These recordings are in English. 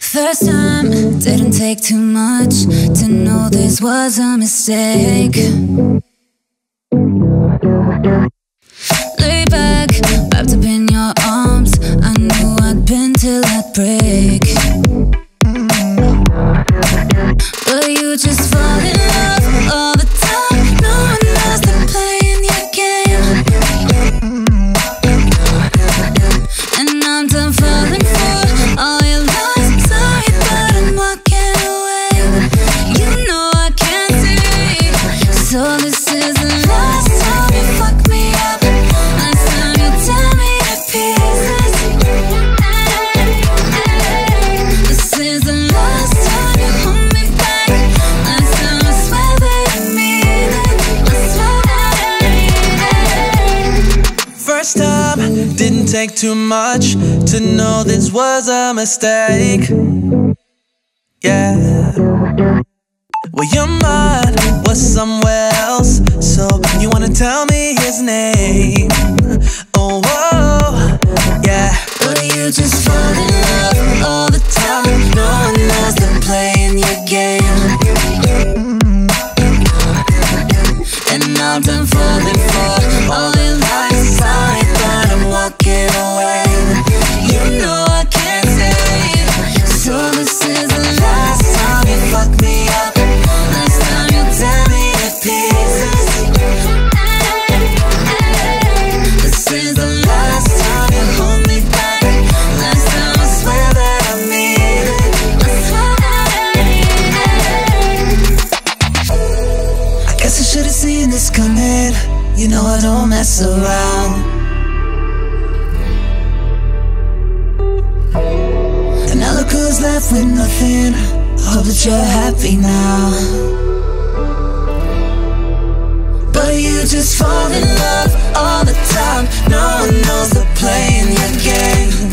First time, didn't take too much to know this was a mistake. Lay back, wrapped up in your arms, I knew I'd bend till I'd break. But you just fall in love all the time, no one else than playing your game. And I'm done falling for all your lies, sorry but I'm walking away. You know I can't see, so this is the last time you fuck me up, last time you tear me to pieces. This is the last time you hold me back, last time I swear that I mean it, I swear that I mean it. First time, didn't take too much to know this was a mistake. Yeah. Well, your mind was somewhere else, so you wanna tell me his name. Oh, whoa, yeah. But you just fall in love all the time, no one else than playing your game. And I'm done falling for all the lies, sorry but I'm walking away. You know I can't stay, so this is the last time you fuck me up. You know I don't mess around, and now look who's left with nothing. Hope that you're happy now. But you just fall in love all the time, no one knows they're playing your game.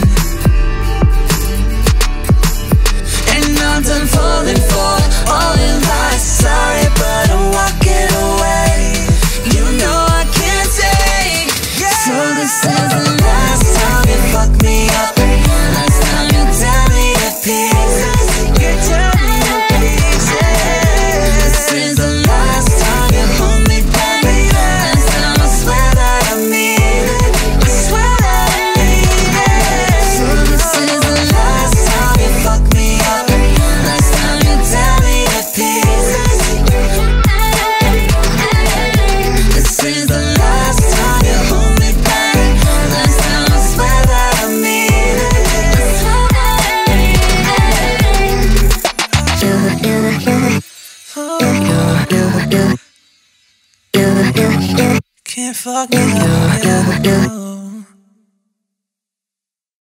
And I'm done falling for all your lies, sorry but I'm walking away. You know I can't take, yeah. So this is the last time you fuck me up, last time you tear me to pieces. You tear me to pieces. This is the last time you hold me back, last time I swear that I mean it, I swear that I mean it. So this is the last time you fuck me up, last time you tear me to pieces. This is the last time you hold me back, last time I swear that I mean it, I swear that I mean it. Can't fuck me up.